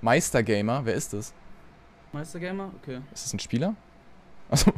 Meistergamer, wer ist das? Meistergamer? Okay. Ist das ein Spieler? Also